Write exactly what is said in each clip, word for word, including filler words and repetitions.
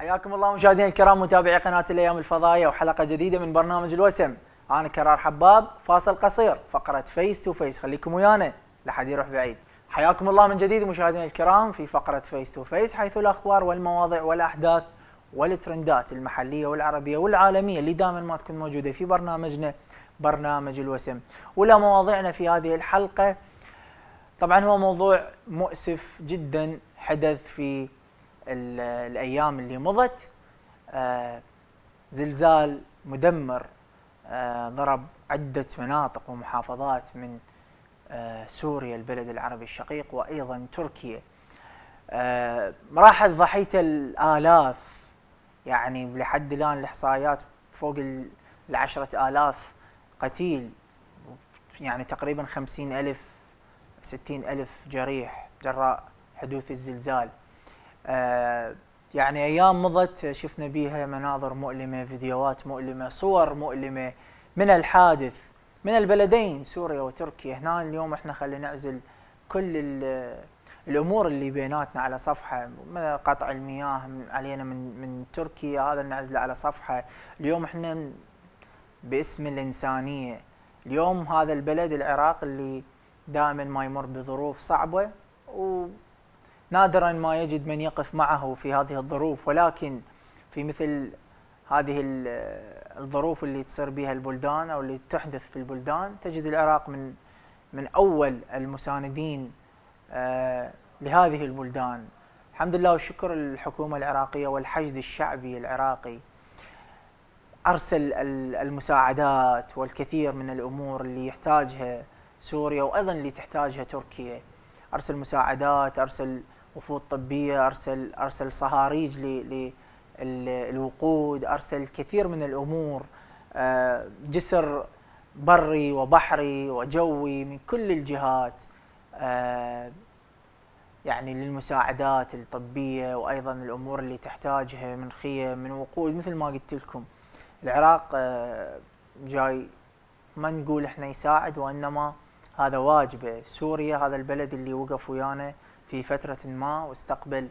حياكم الله مشاهدينا الكرام متابعي قناة الأيام الفضائية وحلقة جديدة من برنامج الوسم. أنا كرار حباب. فاصل قصير فقرة فيس تو فيس، خليكم ويانا لحد يروح بعيد. حياكم الله من جديد مشاهدينا الكرام في فقرة فيس تو فيس، حيث الأخبار والمواضيع والأحداث والترندات المحلية والعربية والعالمية اللي دائما ما تكون موجودة في برنامجنا برنامج الوسم. ولا مواضيعنا في هذه الحلقة طبعا هو موضوع مؤسف جدا حدث في الأيام اللي مضت. آه زلزال مدمر آه ضرب عدة مناطق ومحافظات من آه سوريا البلد العربي الشقيق وأيضا تركيا. آه راحت ضحيته الآلاف، يعني لحد الآن الإحصائيات فوق العشرة آلاف قتيل، يعني تقريبا خمسين ألف ستين ألف جريح جراء حدوث الزلزال. آه يعني أيام مضت شفنا بيها مناظر مؤلمة، فيديوهات مؤلمة، صور مؤلمة من الحادث من البلدين سوريا وتركيا. هنا اليوم احنا خلينا نعزل كل الأمور اللي بيناتنا على صفحة، قطع المياه علينا من, من تركيا هذا نعزله على صفحة. اليوم احنا باسم الإنسانية، اليوم هذا البلد العراق اللي دائما ما يمر بظروف صعبة و نادرا ما يجد من يقف معه في هذه الظروف، ولكن في مثل هذه الظروف اللي تصير بها البلدان أو اللي تحدث في البلدان تجد العراق من من أول المساندين لهذه البلدان. الحمد لله والشكر للحكومة العراقية والحشد الشعبي العراقي، أرسل المساعدات والكثير من الأمور اللي يحتاجها سوريا وأيضا اللي تحتاجها تركيا. أرسل مساعدات، أرسل وفود طبية، أرسل أرسل صهاريج للوقود، أرسل كثير من الأمور، جسر بري وبحري وجوي من كل الجهات يعني للمساعدات الطبية وأيضا الأمور اللي تحتاجها من خيم من وقود. مثل ما قلت لكم العراق جاي ما نقول إحنا يساعد، وإنما هذا واجبه. سوريا هذا البلد اللي وقف ويانا في فترة ما واستقبل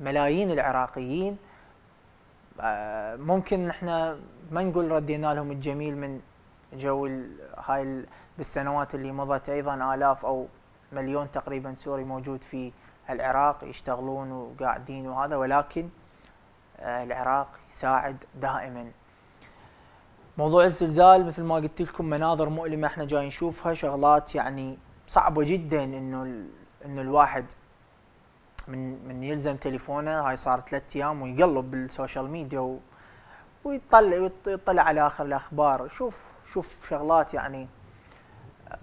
ملايين العراقيين، ممكن احنا ما نقول ردينا لهم الجميل من جو هاي بالسنوات اللي مضت. ايضا آلاف او مليون تقريبا سوري موجود في العراق يشتغلون وقاعدين وهذا، ولكن العراق يساعد دائما. موضوع الزلزال مثل ما قلت لكم مناظر مؤلمه احنا جاي نشوفها، شغلات يعني صعبه جدا انه انه الواحد من من يلزم تليفونه. هاي صار ثلاث ايام ويقلب بالسوشيال ميديا ويطلع يطلع على اخر الاخبار، شوف شوف شغلات يعني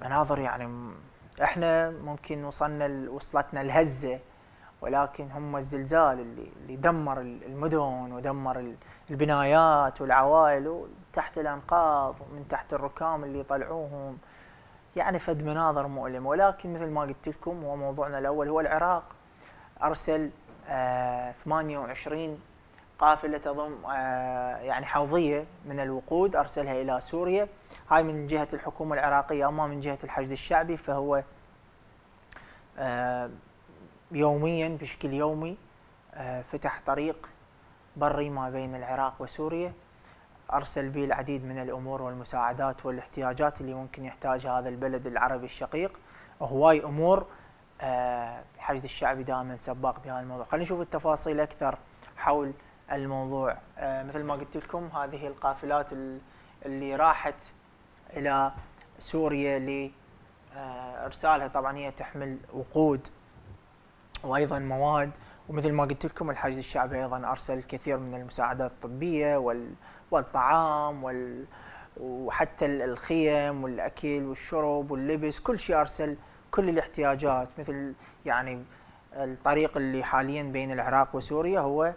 مناظر، يعني احنا ممكن وصلنا وصلتنا الهزه، ولكن هم الزلزال اللي اللي دمر المدن ودمر البنايات والعوائل وتحت الانقاض ومن تحت الركام اللي يطلعوهم، يعني فد مناظر مؤلمه. ولكن مثل ما قلت لكم هو موضوعنا الاول هو العراق. ارسل آه ثمانية وعشرين قافله تضم آه يعني حوضيه من الوقود ارسلها الى سوريا، هاي من جهه الحكومه العراقيه. اما من جهه الحشد الشعبي فهو آه يوميا بشكل يومي فتح طريق بري ما بين العراق وسوريا، أرسل به العديد من الأمور والمساعدات والاحتياجات اللي ممكن يحتاجها هذا البلد العربي الشقيق. هواي أمور الحشد الشعبي دائما سباق بهذا الموضوع. خلينا نشوف التفاصيل أكثر حول الموضوع. مثل ما قلت لكم هذه القافلات اللي راحت إلى سوريا لإرسالها، طبعا هي تحمل وقود وايضا مواد، ومثل ما قلت لكم الحشد الشعبي ايضا ارسل الكثير من المساعدات الطبيه والطعام وال... وحتى الخيم والاكل والشرب واللبس، كل شيء ارسل كل الاحتياجات. مثل يعني الطريق اللي حاليا بين العراق وسوريا هو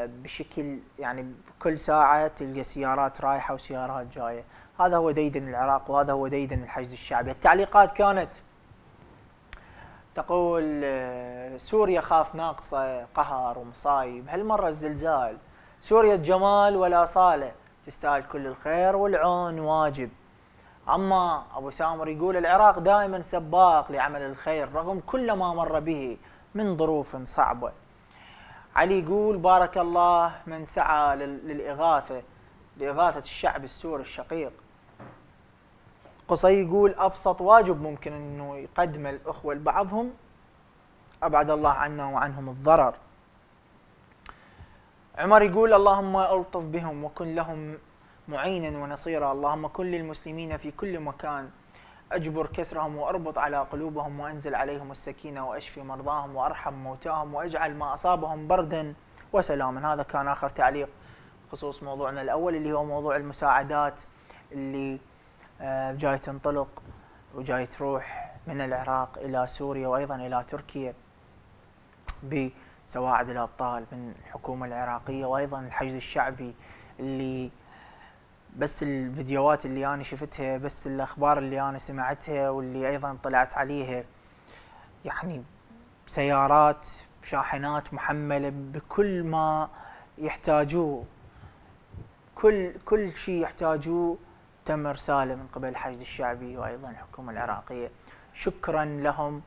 بشكل يعني كل ساعه تلقى سيارات رايحه وسيارات جايه، هذا هو ديدن العراق وهذا هو ديدن الحشد الشعبي. التعليقات كانت تقول سوريا خاف ناقصة قهر ومصايب، هالمرة الزلزال سوريا الجمال ولا صالة، تستاهل كل الخير والعون واجب. أما أبو سامر يقول العراق دائما سباق لعمل الخير رغم كل ما مر به من ظروف صعبة. علي يقول بارك الله من سعى للإغاثة لإغاثة الشعب السوري الشقيق. قصي يقول أبسط واجب ممكن أنه يقدم الأخوة لبعضهم أبعد الله عنا وعنهم الضرر. عمر يقول اللهم ألطف بهم وكن لهم معينا ونصيرا، اللهم كن للمسلمين في كل مكان، أجبر كسرهم وأربط على قلوبهم وأنزل عليهم السكينة وأشفي مرضاهم وأرحم موتاهم وأجعل ما أصابهم بردا وسلاما. هذا كان آخر تعليق خصوص موضوعنا الأول اللي هو موضوع المساعدات اللي جاي تنطلق وجاي تروح من العراق إلى سوريا وأيضا إلى تركيا بسواعد الأبطال من الحكومة العراقية، وأيضا الحشد الشعبي اللي بس الفيديوهات اللي أنا شفتها، بس الأخبار اللي أنا سمعتها واللي أيضا طلعت عليها، يعني سيارات شاحنات محملة بكل ما يحتاجوه، كل كل شيء يحتاجوه تم إرساله من قبل الحشد الشعبي وأيضا الحكومة العراقية. شكرا لهم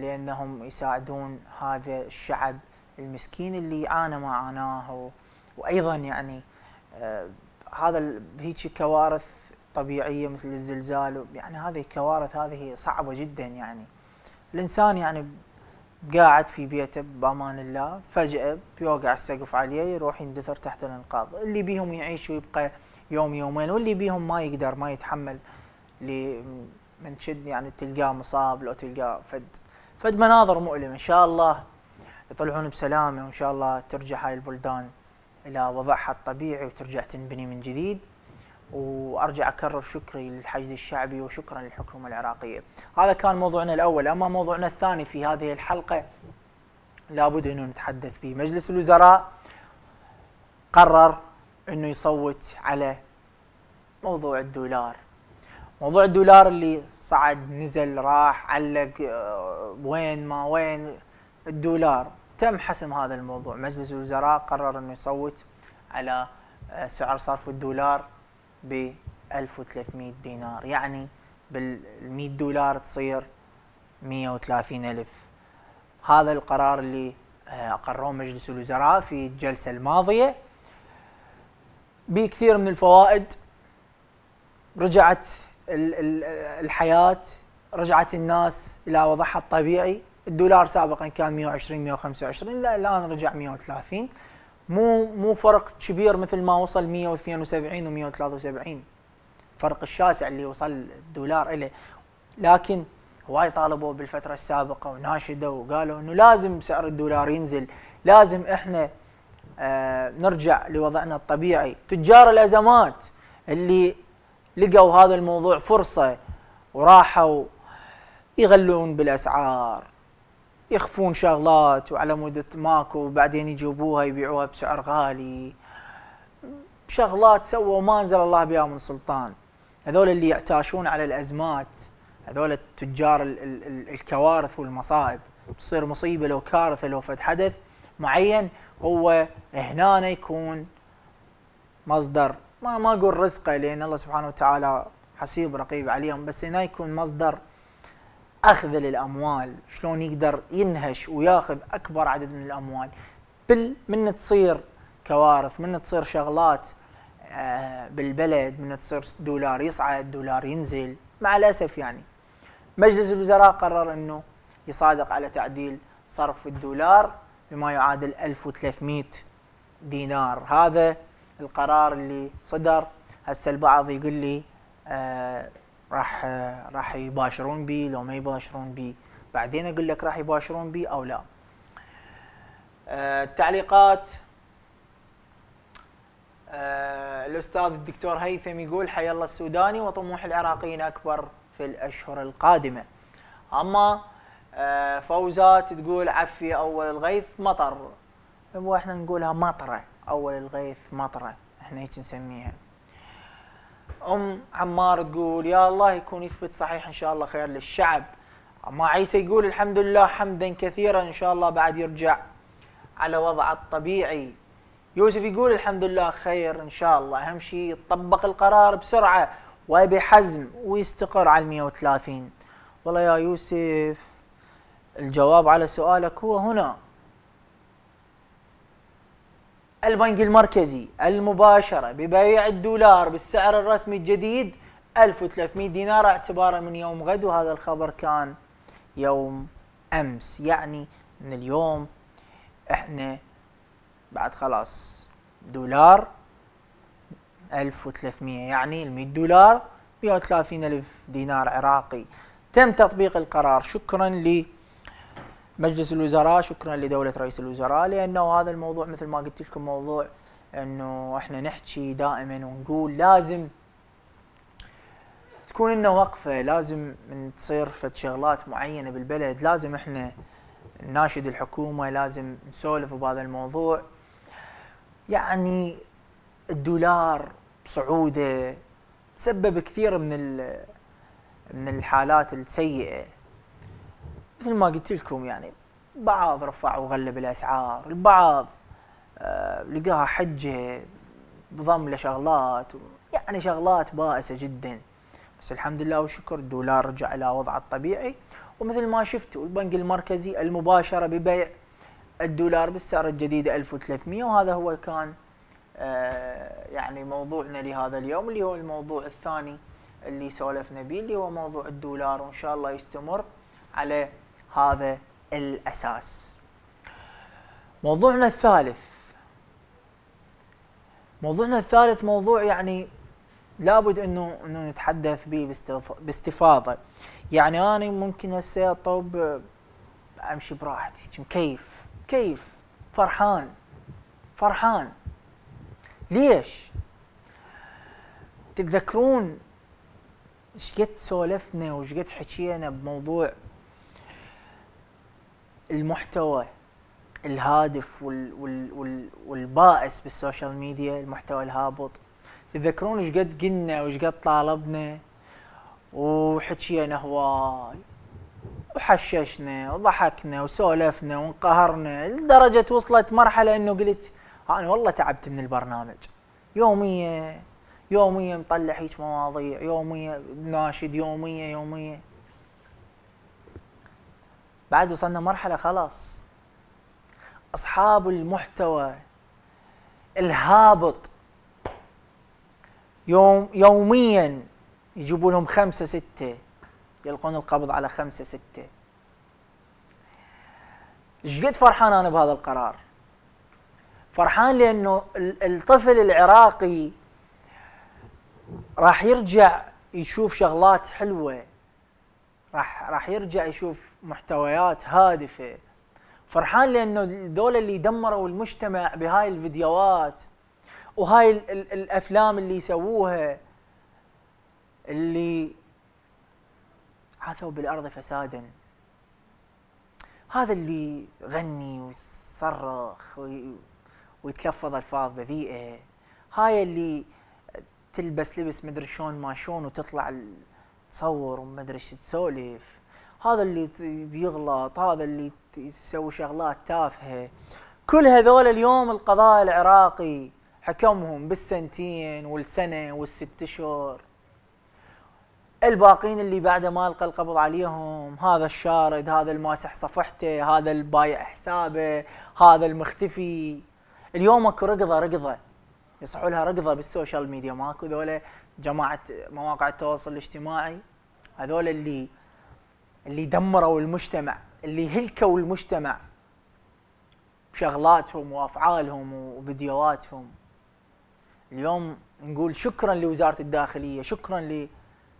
لأنهم يساعدون هذا الشعب المسكين اللي عانى ما عاناه، وأيضا يعني هذا هيك كوارث طبيعيه مثل الزلزال، يعني هذه كوارث هذه صعبه جدا، يعني الانسان يعني قاعد في بيته بامان الله فجاه بيوقع السقف عليه يروح يندثر تحت الانقاض، اللي بيهم يعيش ويبقى يوم يومين، واللي بيهم ما يقدر ما يتحمل من شد يعني تلقاه مصاب لو تلقاه فد فد مناظر مؤلمه. ان شاء الله يطلعون بسلامه وان شاء الله ترجع هاي البلدان إلى وضعها الطبيعي وترجع تنبني من جديد. وأرجع أكرر شكري للحشد الشعبي وشكرا للحكومة العراقية. هذا كان موضوعنا الأول. أما موضوعنا الثاني في هذه الحلقة لابد أنه نتحدث به. مجلس الوزراء قرر أنه يصوت على موضوع الدولار، موضوع الدولار اللي صعد نزل راح علق وين ما وين الدولار، تم حسم هذا الموضوع. مجلس الوزراء قرر انه يصوت على سعر صرف الدولار ب ألف وثلاثمئة دينار، يعني بالمئة دولار تصير مئة وثلاثين ألف. هذا القرار اللي اقروه مجلس الوزراء في الجلسة الماضية بكثير من الفوائد. رجعت الحياة، رجعت الناس الى وضعها الطبيعي. الدولار سابقا كان مئة وعشرين مئة وخمسة وعشرين، لا الان رجع مئة وثلاثين، مو مو فرق كبير مثل ما وصل مئة واثنين وسبعين ومئة وثلاثة وسبعين، فرق الشاسع اللي وصل الدولار اليه. لكن هواي طالبوا بالفتره السابقه وناشدوا وقالوا انه لازم سعر الدولار ينزل، لازم احنا آه نرجع لوضعنا الطبيعي. تجار الازمات اللي لقوا هذا الموضوع فرصه وراحوا يغلون بالاسعار، يخفون شغلات وعلى مدة ماكو وبعدين يجيبوها يبيعوها بسعر غالي، شغلات سووا ما انزل الله بها من سلطان. هذول اللي يعتاشون على الازمات، هذول التجار ال ال ال الكوارث والمصائب، تصير مصيبه لو كارثه لو فد حدث معين هو هنا يكون مصدر، ما ما اقول رزقه لان الله سبحانه وتعالى حسيب رقيب عليهم، بس هنا يكون مصدر أخذ للأموال، شلون يقدر ينهش وياخذ أكبر عدد من الأموال. بل من تصير كوارث، من تصير شغلات بالبلد، من تصير دولار يصعد دولار ينزل، مع الأسف يعني. مجلس الوزراء قرر أنه يصادق على تعديل صرف الدولار بما يعادل ألف وثلاثمئة دينار. هذا القرار اللي صدر. هسه البعض يقول لي آه راح راح يباشرون بي لو ما يباشرون بي، بعدين اقول لك راح يباشرون بي او لا. التعليقات أه الاستاذ الدكتور هيثم يقول حيا الله السوداني وطموح العراقيين اكبر في الاشهر القادمه. اما أه فوزات تقول عفي اول الغيث مطر، واحنا نقولها مطره، اول الغيث مطره احنا هيك نسميها. أم عمار تقول يا الله يكون يثبت صحيح إن شاء الله خير للشعب. أما عيسى يقول الحمد لله حمدا كثيرا إن شاء الله بعد يرجع على وضعه الطبيعي. يوسف يقول الحمد لله خير إن شاء الله، أهم شيء يطبق القرار بسرعة وبحزم ويستقر على المئة وثلاثين. والله يا يوسف الجواب على سؤالك هو هنا، البنك المركزي المباشرة ببيع الدولار بالسعر الرسمي الجديد ألف وثلاثمئة دينار اعتبارا من يوم غد، وهذا الخبر كان يوم أمس، يعني من اليوم احنا بعد خلاص دولار ألف وثلاثمئة، يعني المئة دولار مئة وثلاثين ألف دينار عراقي. تم تطبيق القرار، شكرا لمجلس الوزراء، شكرا لدولة رئيس الوزراء، لأنه هذا الموضوع مثل ما قلت لكم موضوع أنه احنا نحكي دائما ونقول لازم تكون لنا وقفة، لازم تصير فد شغلات معينة بالبلد، لازم احنا ناشد الحكومة، لازم نسولف بهذا الموضوع. يعني الدولار بصعوده سبب كثير من من الحالات السيئه، مثل ما قلت لكم، يعني بعض رفع وغلب الاسعار، البعض آه لقاها حجه بضم له شغلات، يعني شغلات بائسه جدا. بس الحمد لله والشكر الدولار رجع الى وضعه الطبيعي، ومثل ما شفتوا البنك المركزي المباشره ببيع الدولار بالسعر الجديد ألف وثلاثمئة، وهذا هو كان آه يعني موضوعنا لهذا اليوم، اللي هو الموضوع الثاني اللي سولفنا به، اللي هو موضوع الدولار، وان شاء الله يستمر على هذا الاساس. موضوعنا الثالث، موضوعنا الثالث موضوع يعني لابد انه انه نتحدث به باستفاضه. يعني انا ممكن هسه طب امشي براحتي، مكيف كيف فرحان فرحان. ليش؟ تتذكرون ايش قد سولفنا وايش قد حكينا بموضوع المحتوى الهادف وال وال وال والبائس بالسوشيال ميديا، المحتوى الهابط؟ تتذكرون ايش قد قلنا وايش قد طالبنا وحكينا هواي وحششنا وضحكنا وسولفنا وانقهرنا، لدرجه وصلت مرحله انه قلت أنا والله تعبت من البرنامج، يومية يومية مطلع هيك مواضيع، يومية ناشد، يومية يومية بعد وصلنا مرحلة خلاص أصحاب المحتوى الهابط يوم يوميا يجيبوا لهم خمسة ستة، يلقون القبض على خمسة ستة. ايش قد فرحان أنا بهذا القرار؟ فرحان لأنه الطفل العراقي راح يرجع يشوف شغلات حلوة، راح راح يرجع يشوف محتويات هادفة. فرحان لأنه الدولة اللي دمروا المجتمع بهاي الفيديوهات وهاي ال ال الأفلام اللي يسووها، اللي عثوا بالأرض فسادا، هذا اللي غني ويصرخ وي ويتلفظ الفاظ بذيئه، هاي اللي تلبس لبس مدري شلون ما شلون وتطلع تصور ومدري ايش تسولف، هذا اللي بيغلط، هذا اللي يسوي شغلات تافهه. كل هذول اليوم القضاء العراقي حكمهم بالسنتين والسنه والست اشهر. الباقين اللي بعده ما القى القبض عليهم، هذا الشارد، هذا الماسح صفحته، هذا البايع حسابه، هذا المختفي. اليوم اكو ركضه ركضه يصحوا لها ركضه بالسوشيال ميديا، ماكو ذولا جماعه مواقع التواصل الاجتماعي، هذول اللي اللي دمروا المجتمع، اللي هلكوا المجتمع بشغلاتهم وافعالهم وفيديوهاتهم. اليوم نقول شكرا لوزاره الداخليه، شكرا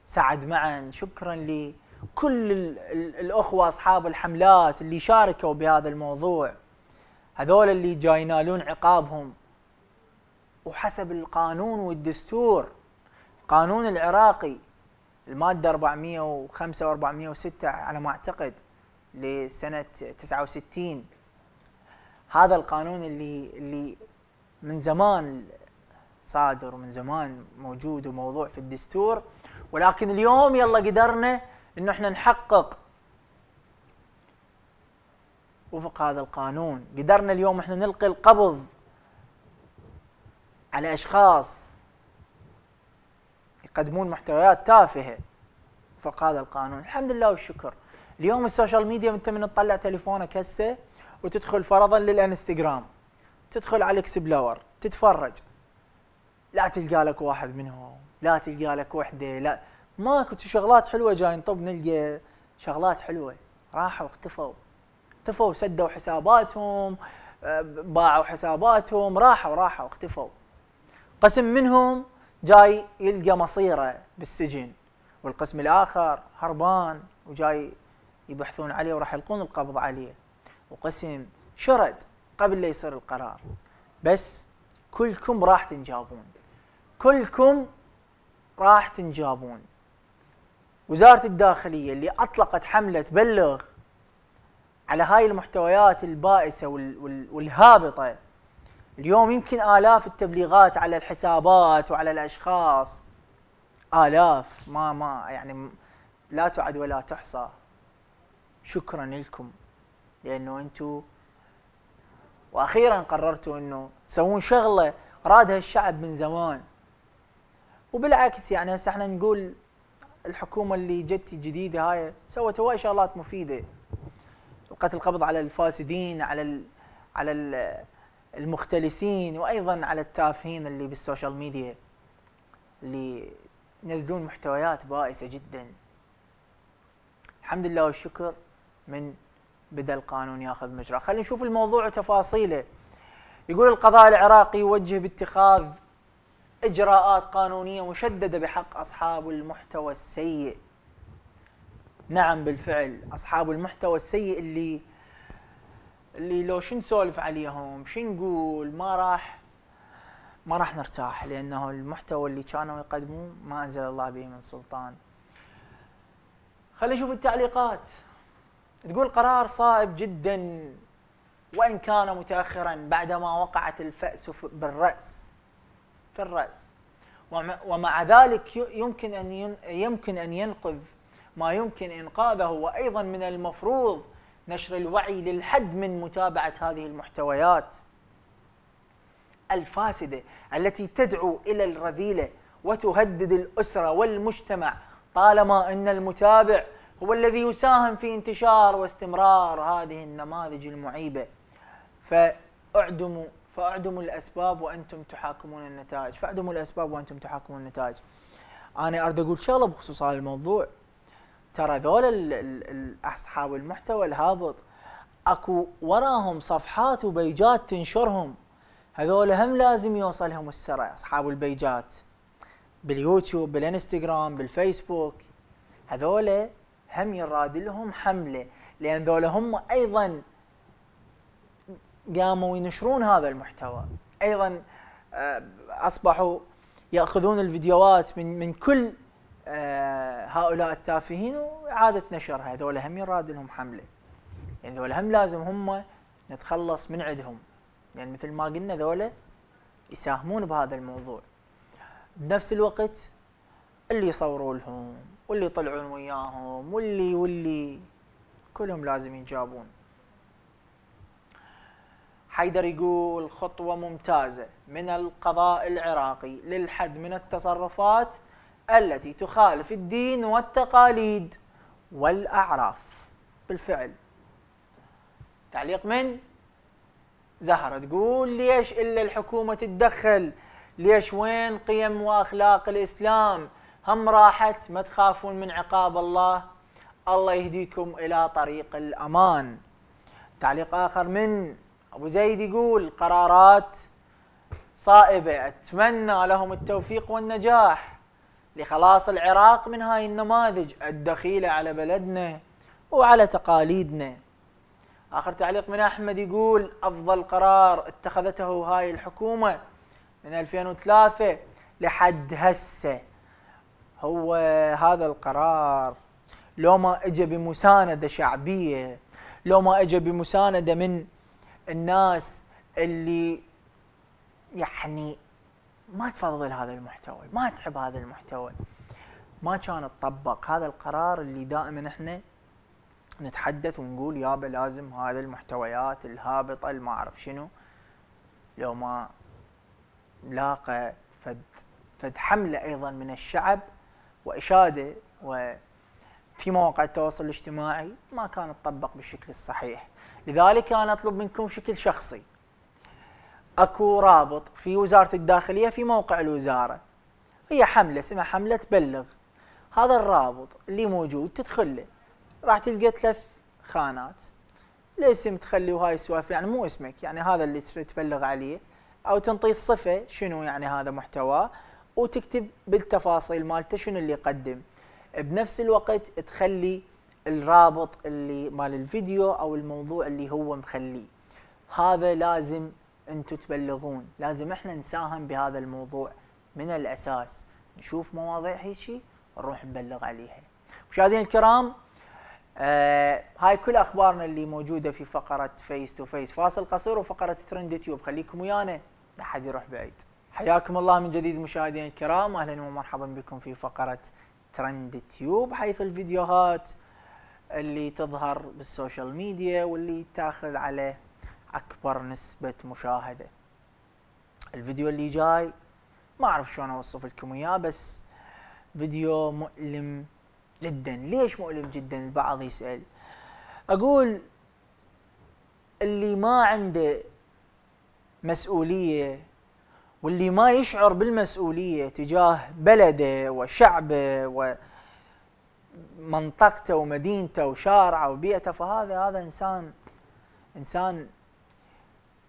لسعد معن، شكرا لكل الاخوه اصحاب الحملات اللي شاركوا بهذا الموضوع، هذول اللي جاي ينالون عقابهم. وحسب القانون والدستور، القانون العراقي المادة أربعمئة وخمسة و أربعمئة وستة على ما أعتقد لسنة تسعة وستين، هذا القانون اللي اللي من زمان صادر ومن زمان موجود وموضوع في الدستور، ولكن اليوم يلا قدرنا إنه احنا نحقق وفق هذا القانون. قدرنا اليوم احنا نلقي القبض على اشخاص يقدمون محتويات تافهه وفق هذا القانون، الحمد لله والشكر. اليوم السوشيال ميديا انت من تطلع تليفونك هسه وتدخل فرضا للانستغرام، تدخل على الإكسبلور تتفرج، لا تلقى لك واحد منهم، لا تلقى لك وحده، لا ماكو شغلات حلوه جاي نطب نلقى شغلات حلوه. راحوا اختفوا، اختفوا سدوا حساباتهم، باعوا حساباتهم، راحوا راحوا اختفوا. قسم منهم جاي يلقى مصيره بالسجن، والقسم الاخر هربان وجاي يبحثون عليه وراح يلقون القبض عليه، وقسم شرد قبل لا يصير القرار. بس كلكم راح تنجابون، كلكم راح تنجابون. وزارة الداخلية اللي أطلقت حملة تبلغ على هاي المحتويات البائسة والهابطة، اليوم يمكن آلاف التبليغات على الحسابات وعلى الأشخاص، آلاف ما ما يعني لا تعد ولا تحصى. شكرا لكم، لأنه أنتم وأخيرا قررتوا أنه تسوون شغلة أرادها الشعب من زمان. وبالعكس يعني هسه احنا نقول الحكومه اللي جت الجديده هاي سوت هواي شغلات مفيده، القت القبض على الفاسدين، على ال على ال المختلسين، وايضا على التافهين اللي بالسوشيال ميديا اللي ينزلون محتويات بائسه جدا. الحمد لله والشكر من بدا القانون ياخذ مجراه. خلينا نشوف الموضوع وتفاصيله. يقول القضاء العراقي يوجه باتخاذ إجراءات قانونية مشددة بحق أصحاب المحتوى السيء. نعم بالفعل، أصحاب المحتوى السيء اللي اللي لو شو نسولف عليهم شو نقول ما راح ما راح نرتاح، لأنه المحتوى اللي كانوا يقدموه ما أنزل الله به من سلطان. خلينا نشوف التعليقات. تقول قرار صائب جدا وإن كان متأخرا بعدما وقعت الفأس بالرأس في الرأس، ومع ذلك يمكن أن يمكن أن ينقذ ما يمكن إنقاذه، وأيضا من المفروض نشر الوعي للحد من متابعة هذه المحتويات الفاسدة التي تدعو إلى الرذيلة وتهدد الأسرة والمجتمع، طالما أن المتابع هو الذي يساهم في انتشار واستمرار هذه النماذج المعيبة. فأعدموا فاعدموا الاسباب وانتم تحاكمون النتائج، فاعدموا الاسباب وانتم تحاكمون النتائج. انا اريد اقول شغله بخصوص هذا الموضوع، ترى ذول اصحاب المحتوى الهابط اكو وراهم صفحات وبيجات تنشرهم، هذول هم لازم يوصلهم السرع. اصحاب البيجات باليوتيوب، بالانستغرام، بالفيسبوك، هذول هم يراد لهم حمله، لان هذول هم ايضا قاموا ينشرون هذا المحتوى، ايضا اصبحوا ياخذون الفيديوهات من من كل هؤلاء التافهين واعاده نشرها. هذول هم يراد لهم حمله، يعني هذول هم لازم هم نتخلص من عندهم، يعني مثل ما قلنا هذول يساهمون بهذا الموضوع. بنفس الوقت اللي يصوروا لهم واللي يطلعون وياهم واللي واللي كلهم لازم ينجابون. حيدر يقول خطوة ممتازة من القضاء العراقي للحد من التصرفات التي تخالف الدين والتقاليد والأعراف. بالفعل. تعليق من زهرة تقول ليش إلا الحكومة تتدخل؟ ليش وين قيم وأخلاق الإسلام؟ هم راحت، ما تخافون من عقاب الله؟ الله يهديكم إلى طريق الأمان. تعليق آخر من أبو زيد يقول قرارات صائبة، أتمنى لهم التوفيق والنجاح لخلاص العراق من هاي النماذج الدخيلة على بلدنا وعلى تقاليدنا. آخر تعليق من أحمد يقول أفضل قرار اتخذته هاي الحكومة من ألفين وثلاثة لحد هسه هو هذا القرار. لو ما إجا بمساندة شعبية، لو ما إجا بمساندة من الناس اللي يعني ما تفضل هذا المحتوى، ما تحب هذا المحتوى، ما كان تطبق هذا القرار اللي دائما احنا نتحدث ونقول يابا لازم هذا المحتويات الهابطه ما اعرف شنو لو ما لاقى فد فد حمله ايضا من الشعب واشاده وفي مواقع التواصل الاجتماعي ما كان تطبق بالشكل الصحيح. لذلك أنا أطلب منكم بشكل شخصي اكو رابط في وزارة الداخلية في موقع الوزارة، هي حملة اسمها حملة بلغ. هذا الرابط اللي موجود تدخل له راح تلقى ثلاث خانات، الاسم تخلي وهاي السوالف، يعني مو اسمك، يعني هذا اللي تبلغ عليه، او تنطي الصفة شنو يعني هذا محتواه، وتكتب بالتفاصيل مالته شنو اللي يقدم. بنفس الوقت تخلي الرابط اللي مال الفيديو او الموضوع اللي هو مخليه. هذا لازم انتم تبلغون، لازم احنا نساهم بهذا الموضوع من الاساس، نشوف مواضيع هيك نروح نبلغ عليها. مشاهدينا الكرام، آه هاي كل اخبارنا اللي موجوده في فقره فيس تو فيس. فاصل قصير وفقره ترند تيوب، خليكم ويانا لا حد يروح بعيد. حياكم الله من جديد مشاهدينا الكرام، اهلا ومرحبا بكم في فقره ترند تيوب، حيث الفيديوهات اللي تظهر بالسوشيال ميديا واللي تاخذ على اكبر نسبه مشاهده. الفيديو اللي جاي ما اعرف شلون اوصف لكم اياه، بس فيديو مؤلم جدا. ليش مؤلم جدا؟ البعض يسأل. اقول اللي ما عنده مسؤولية واللي ما يشعر بالمسؤولية تجاه بلده وشعبه ومنطقته ومدينته وشارعه وبيئته، فهذا هذا انسان انسان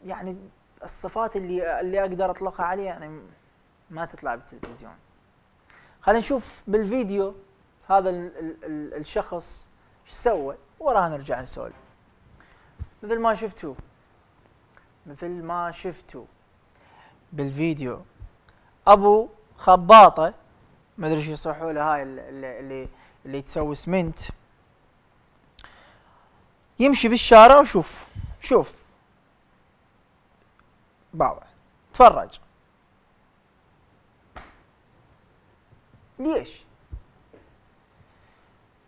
يعني الصفات اللي اللي اقدر اطلقها عليه يعني ما تطلع بالتلفزيون. خلينا نشوف بالفيديو هذا ال ال ال الشخص ايش سوى، وراها نرجع نسولف. مثل ما شفتوا مثل ما شفتوا بالفيديو، ابو خباطه ما ادري ايش يصحوا له، هاي اللي, اللي اللي تسوي سمنت، يمشي بالشارع وشوف شوف بابا تفرج. ليش؟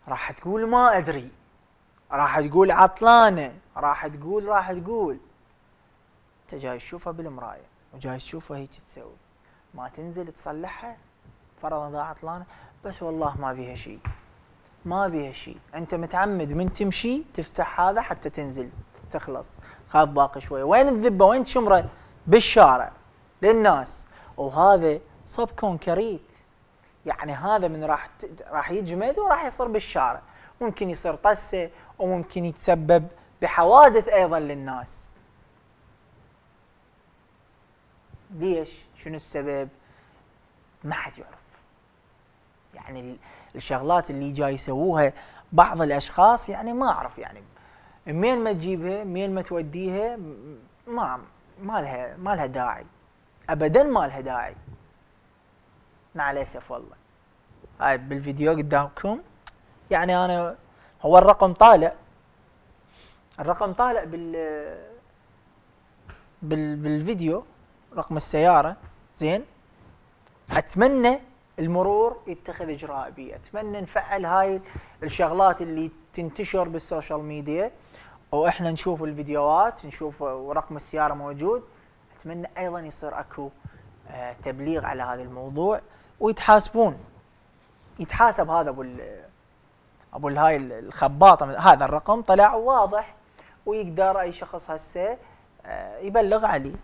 راح تقول ما ادري، راح تقول عطلانه، راح تقول راح تقول انت جاي تشوفها بالمرايه وجاي تشوفها هيك تسوي، ما تنزل تصلحها فرضا عطلانه، بس والله ما بيها شيء ما بيها شيء، انت متعمد من تمشي تفتح هذا حتى تنزل تخلص، خاف باقي شويه، وين الذبه وين شمره بالشارع للناس. وهذا صب كونكريت، يعني هذا من راح راح يجمد وراح يصير بالشارع، ممكن يصير طسه وممكن يتسبب بحوادث ايضا للناس. ليش؟ شنو السبب؟ ما حد يعرف. يعني الشغلات اللي جاي يسووها بعض الاشخاص يعني ما اعرف، يعني منين ما تجيبها منين ما توديها، ما ما لها ما لها داعي ابدا، ما لها داعي مع الاسف والله. هاي بالفيديو قدامكم، يعني انا هو الرقم طالع الرقم طالع بال بال بالفيديو، رقم السياره. زين، اتمنى المرور يتخذ اجراء بيه، اتمنى نفعل هاي الشغلات اللي تنتشر بالسوشيال ميديا، واحنا نشوف الفيديوهات نشوف ورقم السياره موجود، اتمنى ايضا يصير اكو آه تبليغ على هذا الموضوع ويتحاسبون، يتحاسب هذا ابو ابو هاي الخباطه. هذا الرقم طلع واضح ويقدر اي شخص هسه يبلغ عليه،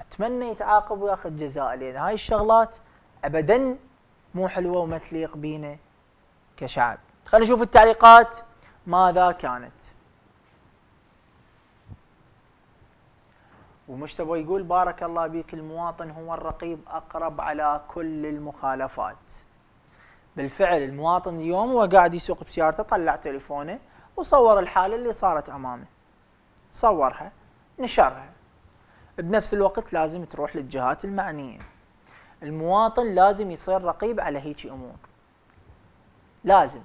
اتمنى يتعاقب وياخذ جزاء، لان هاي الشغلات ابدا مو حلوه وما تليق بينا كشعب. خلينا نشوف التعليقات ماذا كانت. ومجتبى يقول بارك الله بيك، المواطن هو الرقيب اقرب على كل المخالفات. بالفعل المواطن اليوم هو قاعد يسوق بسيارته، طلع تليفونه وصور الحاله اللي صارت امامه، صورها نشرها. بنفس الوقت لازم تروح للجهات المعنيه، المواطن لازم يصير رقيب على هيك امور. لازم.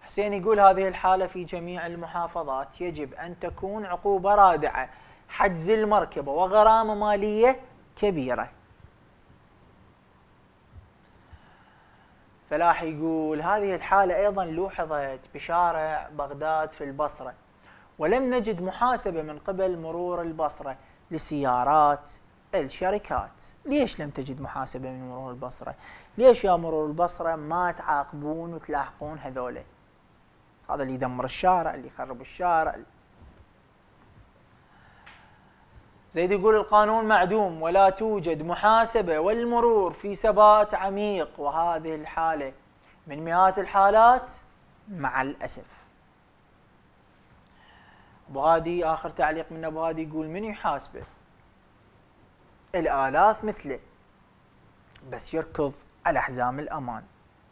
حسين يقول هذه الحاله في جميع المحافظات، يجب ان تكون عقوبه رادعه، حجز المركبة وغرامة مالية كبيرة. فلاح يقول هذه الحالة أيضا لوحظت بشارع بغداد في البصرة، ولم نجد محاسبة من قبل مرور البصرة لسيارات الشركات. ليش لم تجد محاسبة من مرور البصرة؟ ليش يا مرور البصرة ما تعاقبون وتلاحقون هذولا؟ هذا اللي يدمر الشارع، اللي يخرب الشارع. زيد يقول القانون معدوم ولا توجد محاسبة والمرور في سبات عميق، وهذه الحالة من مئات الحالات مع الأسف. أبو هادي آخر تعليق من أبو هادي يقول من يحاسبه؟ الآلاف مثله بس يركض على أحزام الأمان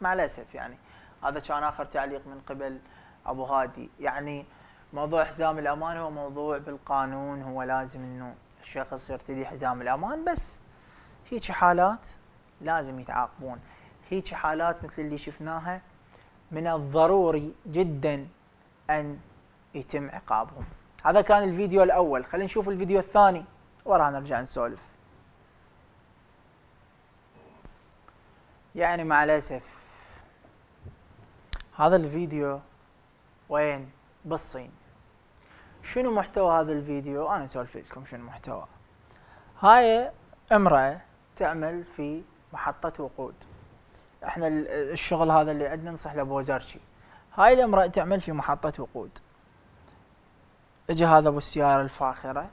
مع الأسف. يعني هذا كان آخر تعليق من قبل أبو هادي. يعني موضوع حزام الأمان هو موضوع بالقانون، هو لازم إنه الشخص يرتدي حزام الأمان، بس هيك حالات لازم يتعاقبون. هيك حالات مثل اللي شفناها من الضروري جدا أن يتم عقابهم. هذا كان الفيديو الأول، خلينا نشوف الفيديو الثاني وراها نرجع نسولف. يعني مع الأسف هذا الفيديو وين؟ بالصين. شنو محتوى هذا الفيديو؟ انا اسولف لكم شنو محتوى. هاي امرأة تعمل في محطة وقود. احنا الشغل هذا اللي عندنا نصح له بوزارشي. هاي الامرأة تعمل في محطة وقود. اجى هذا ابو السيارة الفاخرة،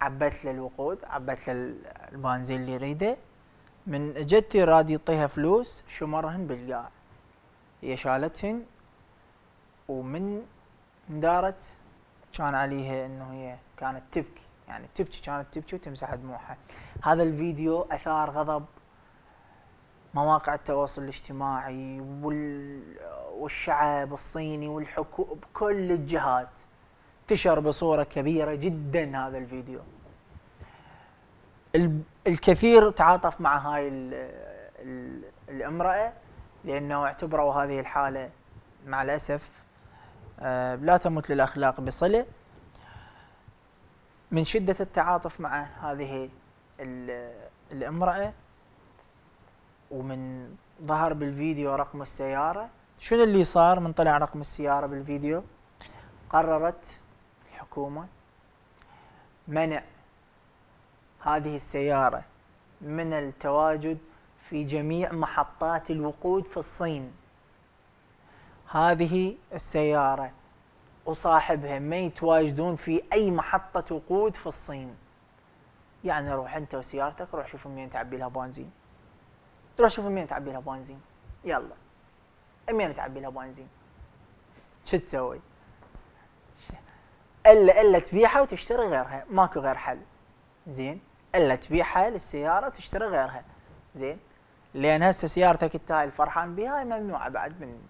عبت له الوقود، عبت له البنزين اللي يريده. من اجتي راد يعطيها فلوس، شمرهن بالقاع. هي شالتهن ومن دارت كان عليها انه هي كانت تبكي، يعني تبكي، كانت تبكي وتمسح دموعها. هذا الفيديو اثار غضب مواقع التواصل الاجتماعي والشعب الصيني والحكومة بكل الجهات. انتشر بصورة كبيرة جدا هذا الفيديو. الكثير تعاطف مع هاي ال ال الامرأة لانه اعتبروا هذه الحالة مع الاسف لا تمت للأخلاق بصلة من شدة التعاطف مع هذه الامرأة. ومن ظهر بالفيديو رقم السيارة، شنو اللي صار؟ من طلع رقم السيارة بالفيديو قررت الحكومة منع هذه السيارة من التواجد في جميع محطات الوقود في الصين. هذه السيارة وصاحبها ما يتواجدون في أي محطة وقود في الصين. يعني روح أنت وسيارتك، روح شوف منين تعبي لها بنزين. روح شوف منين تعبي لها بنزين. يلا. منين تعبي لها بنزين. شو تسوي؟ إلا إلا تبيعها وتشتري غيرها، ماكو غير حل. زين؟ إلا تبيعها للسيارة وتشتري غيرها. زين؟ لأن هسه سيارتك أنت هاي الفرحان بها هاي ممنوعة بعد من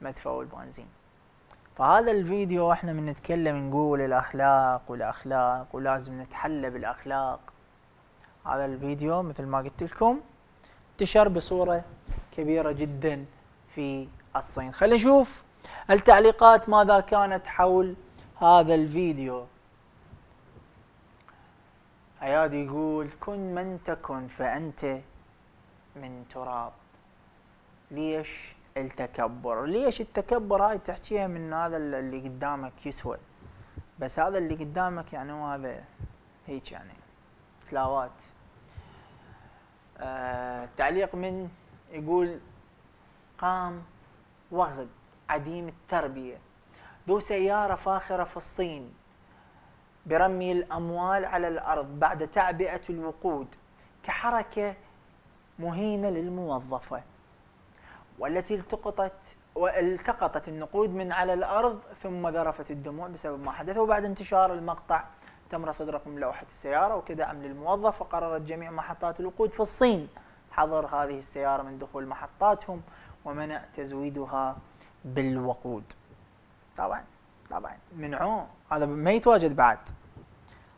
مدفوع البنزين. فهذا الفيديو احنا من نتكلم نقول الاخلاق والاخلاق ولازم نتحلى بالاخلاق. هذا الفيديو مثل ما قلت لكم انتشر بصوره كبيره جدا في الصين. خلينا نشوف التعليقات ماذا كانت حول هذا الفيديو. اياد يقول كن من تكن فانت من تراب. ليش التكبر؟ ليش التكبر؟ هاي تحكيها من هذا اللي قدامك يسوى، بس هذا اللي قدامك يعني هو هذا هيك يعني تلاوات. آه تعليق من يقول قام وغد عديم التربية ذو سيارة فاخرة في الصين برمي الأموال على الأرض بعد تعبئة الوقود كحركة مهينة للموظفة والتي التقطت والتقطت النقود من على الأرض ثم ذرفت الدموع بسبب ما حدث. وبعد انتشار المقطع تم رصد رقم لوحة السيارة وكذا عمل الموظف، وقررت جميع محطات الوقود في الصين حظر هذه السيارة من دخول محطاتهم ومنع تزويدها بالوقود. طبعا طبعا منعوه، هذا ما يتواجد بعد.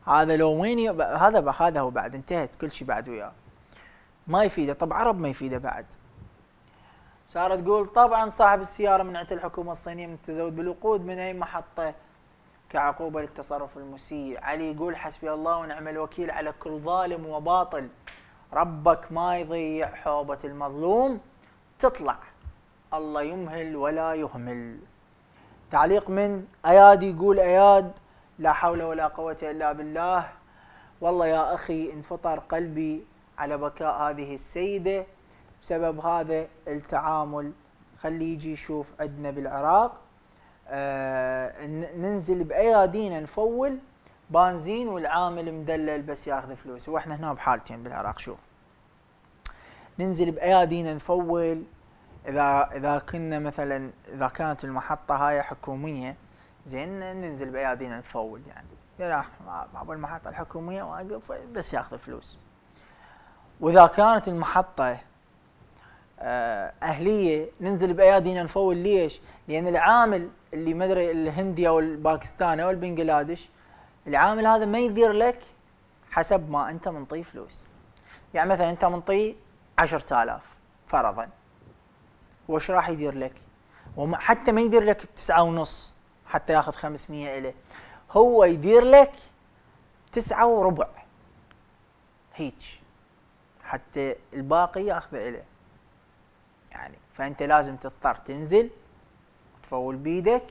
هذا لو وين هذا باخذه بعد انتهت كل شيء بعد وياه، ما يفيده طب عرب ما يفيده بعد. سارة تقول طبعا صاحب السيارة منعت الحكومة الصينية من التزود بالوقود من أي محطة كعقوبة للتصرف المسيء. علي يقول حسبي الله ونعم الوكيل على كل ظالم وباطل، ربك ما يضيع حوبة المظلوم تطلع، الله يمهل ولا يهمل. تعليق من أياد يقول أياد لا حول ولا قوة إلا بالله، والله يا أخي انفطر قلبي على بكاء هذه السيدة بسبب هذا التعامل. خلي يجي يشوف عندنا بالعراق آه ننزل بأيادينا نفول بنزين والعامل مدلل بس ياخذ فلوس. واحنا هنا بحالتين بالعراق. شوف ننزل بايادينا نفول، اذا اذا كنا مثلا اذا كانت المحطه هاي حكوميه زين ننزل بايادينا نفول، يعني لا عبال المحطه الحكوميه واقف بس ياخذ فلوس. واذا كانت المحطه اهليه ننزل بايادينا نفول. ليش؟ لان العامل اللي ما ادري الهندي او الباكستاني او البنغلاديش، العامل هذا ما يدير لك حسب ما انت منطيه فلوس. يعني مثلا انت منطيه عشرة آلاف فرضا، وش راح يدير لك؟ وحتى ما يدير لك بتسعة ونص حتى ياخذ خمسمية إليه، هو يدير لك تسعة وربع هيك حتى الباقي ياخذ إليه. يعني فأنت لازم تضطر تنزل تفول بيدك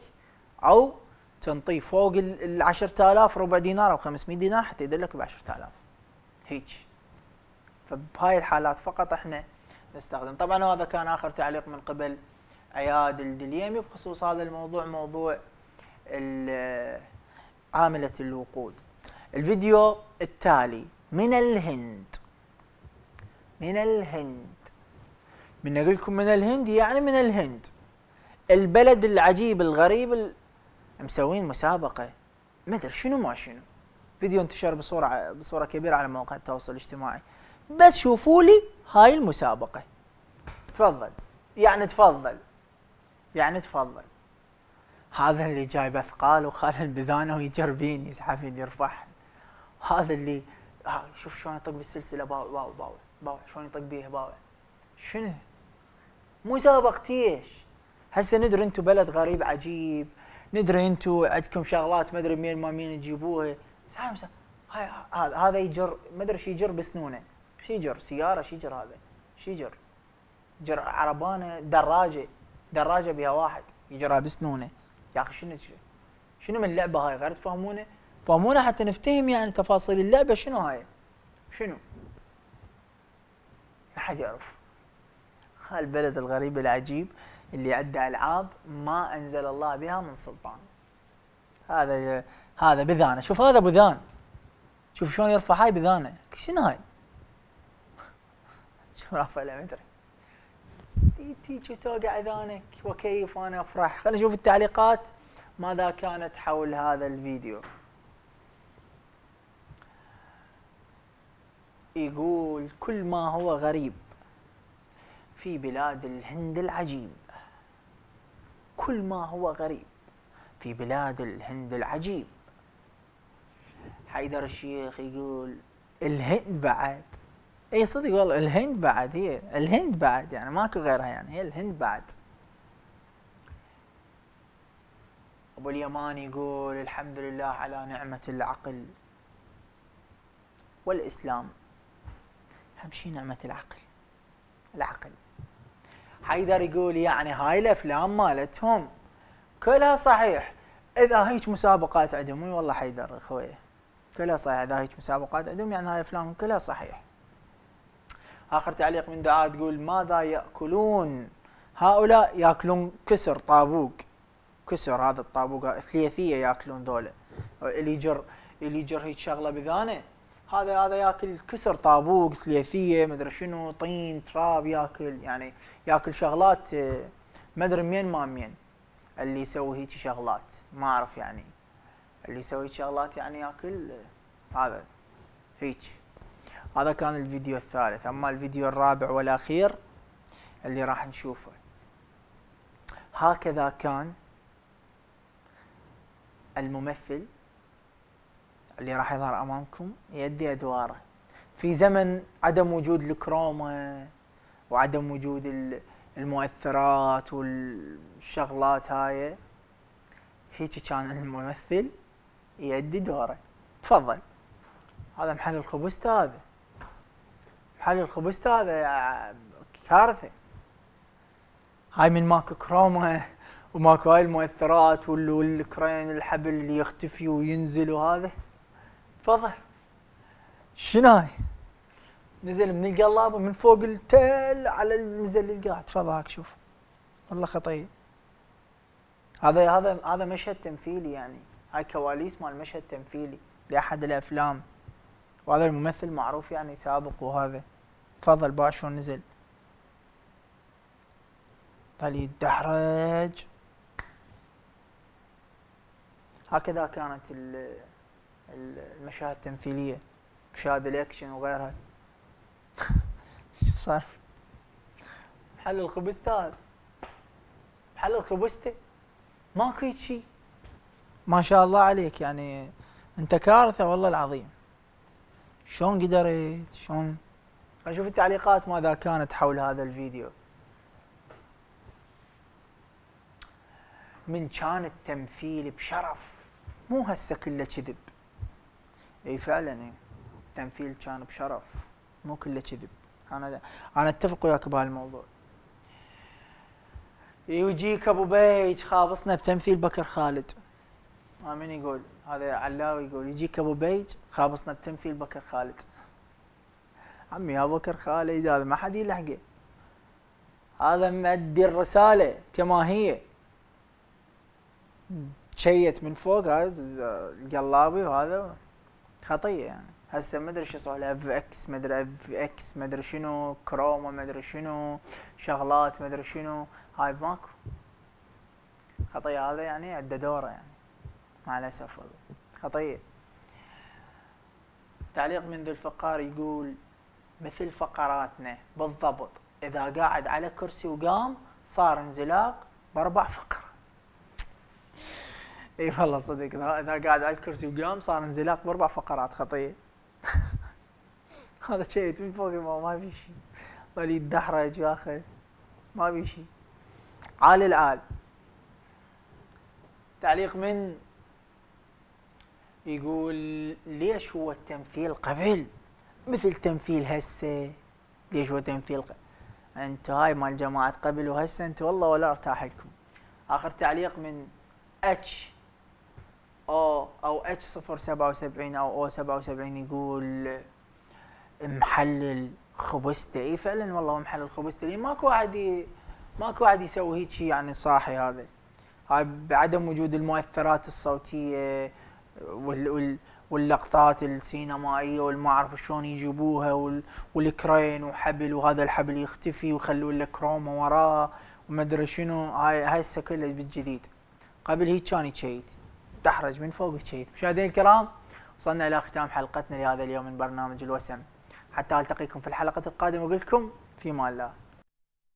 أو تنطي فوق العشرة آلاف ربع دينار أو خمسمية دينار حتى يدير لك بعشرة آلاف هيك. فبهاي الحالات فقط احنا نستخدم. طبعا هذا كان آخر تعليق من قبل اياد الدليمي بخصوص هذا الموضوع، موضوع عاملة الوقود. الفيديو التالي من الهند. من الهند، من اقول لكم من الهند يعني من الهند، البلد العجيب الغريب مسوين مسابقة ما ادري شنو ما شنو. فيديو انتشر بصورة بصورة كبيرة على مواقع التواصل الاجتماعي، بس شوفوا لي هاي المسابقة. تفضل يعني تفضل يعني تفضل. هذا اللي جايب اثقال وخاله البذانه ويجربين يزحفين يرفعها. هذا اللي آه شوف شلون يطق بالسلسله، باوع باوع باوع باوع شلون يطق بيها باوع. شنو؟ مسابقتي ايش؟ هسه ندري انتم بلد غريب عجيب، ندري انتم عندكم شغلات ما ادري منين ما مين تجيبوها، بس هاي مسابقه. هاي هذا هذا يجر ما ادري شو يجر بسنونه، شو يجر؟ سياره شو يجر هذا؟ شو يجر؟ يجر عربانه دراجه، دراجه بها واحد يجرها بسنونه. يا اخي شنو شنو من اللعبه هاي؟ غير تفهمونه فهمونا حتى نفتهم يعني تفاصيل اللعبه شنو هاي؟ شنو؟ ما حد يعرف. هالبلد الغريب العجيب اللي عنده العاب ما انزل الله بها من سلطان. هذا هذا بذانه، شوف هذا بذان. شوف شلون يرفع هاي بذانه، شنو هاي؟ شوف رافع له مدري. تيجي توقع اذانك وكيف انا افرح. خلينا نشوف التعليقات ماذا كانت حول هذا الفيديو. يقول كل ما هو غريب في بلاد الهند العجيب، كل ما هو غريب في بلاد الهند العجيب. حيدر الشيخ يقول الهند بعد. اي صدق والله الهند بعد، هي الهند بعد يعني ماكو غيرها، يعني هي الهند بعد. ابو اليمان يقول الحمد لله على نعمة العقل والاسلام. اهم شيء نعمة العقل، العقل. حيدر يقول يعني هاي الافلام مالتهم كلها صحيح اذا هيك مسابقات عندهم. اي والله حيدر اخوي كلها صحيح اذا هيك مسابقات عندهم، يعني هاي افلامهم كلها صحيح. آخر تعليق من دعاء تقول ماذا يأكلون؟ هؤلاء يأكلون كسر طابوق، كسر هذا الطابوق ثليثية يأكلون ذولا. اللي يجر اللي يجر هيك شغلة بذانه، هذا هذا يأكل كسر طابوق ثليثية مدري شنو طين تراب يأكل، يعني يأكل شغلات مدري مين ما مين اللي يسوي هيك شغلات ما أعرف، يعني اللي يسوي هيك شغلات يعني يأكل هذا هيك. هذا كان الفيديو الثالث. أما الفيديو الرابع والأخير اللي راح نشوفه، هكذا كان الممثل اللي راح يظهر أمامكم يؤدي أدواره في زمن عدم وجود الكروما وعدم وجود المؤثرات والشغلات هاي، هيك كان الممثل يؤدي دوره. تفضل. هذا محل الخبزته، هذا محل الخبزته، هذا كارثه. هاي من ماكو كروما وماكو هاي المؤثرات والكرين الحبل اللي يختفي وينزل وهذا. تفضل. شنو هاي؟ نزل من القلابه من فوق التل على نزل القاع. تفضل هاك شوف والله خطير. هذا هذا هذا مشهد تمثيلي، يعني هاي كواليس مال مشهد تمثيلي. لأحد الأفلام، وهذا الممثل معروف يعني سابق وهذا. تفضل باشا ونزل. قال يتدحرج. هكذا كانت المشاهد التمثيلية، مشاهد الأكشن وغيرها. شو صار؟ حل الخبزته هذا، حل الخبزته، ماكو هيك شيء. ما شاء الله عليك، يعني انت كارثة والله العظيم. شلون قدرت؟ شلون؟ خلينا نشوف التعليقات ماذا كانت حول هذا الفيديو. من كان التمثيل بشرف، مو هسه كله كذب. اي فعلا التمثيل كان بشرف، مو كله كذب. انا انا اتفق وياك بهالموضوع. يوجيك ابو بيج خابصنا بتمثيل بكر خالد. من يقول هذا علاوي يقول يجيك ابو بيج خابصنا بتمثيل بكر خالد. عمي يا بكر خالد هذا ما حد يلحقه، هذا مادي الرساله كما هي. شيت من فوق هذا القلابي، وهذا خطيه يعني. هسه ما ادري شو صار له، اف اكس ما ادري اف اكس ما ادري شنو، كروما ما ادري شنو، شغلات ما ادري شنو، هاي ماكو خطيه. هذا يعني عنده دوره يعني، مع الاسف والله خطيه. تعليق من ذو الفقار يقول مثل فقراتنا بالضبط، اذا قاعد على كرسي وقام صار انزلاق باربع فقرات. اي والله صدق، اذا قاعد على الكرسي وقام صار انزلاق باربع فقرات، خطيه. هذا شيء من فوق، ما في شيء. وليد دحرج يا اخي، ما في شيء. عالي العال. تعليق من يقول ليش هو التمثيل قبل مثل تمثيل هسه؟ ليش هو تمثيل قبل؟ انت هاي مال جماعه قبل وهسه، انت والله ولا ارتاح لكم. اخر تعليق من اتش او او اتش صفر سبعة وسبعين او او سبعة وسبعين يقول محلل خبزته. اي فعلا والله محلل خبزته، ماكو واحد ماكو واحد يسوي هيك شيء يعني صاحي. هذا هاي بعدم وجود المؤثرات الصوتيه واللقطات السينمائيه والما اعرف شلون يجيبوها، والكرين وحبل وهذا الحبل يختفي ويخلوا له كروما وراه وما ادري شنو. هاي هاي هسه كله بالجديد، قبل هيك كان يتشيت تحرج من فوق يتشيت. مشاهدينا الكرام، وصلنا الى ختام حلقتنا لهذا اليوم من برنامج الوسم، حتى التقيكم في الحلقه القادمه، وقلت لكم في امان الله.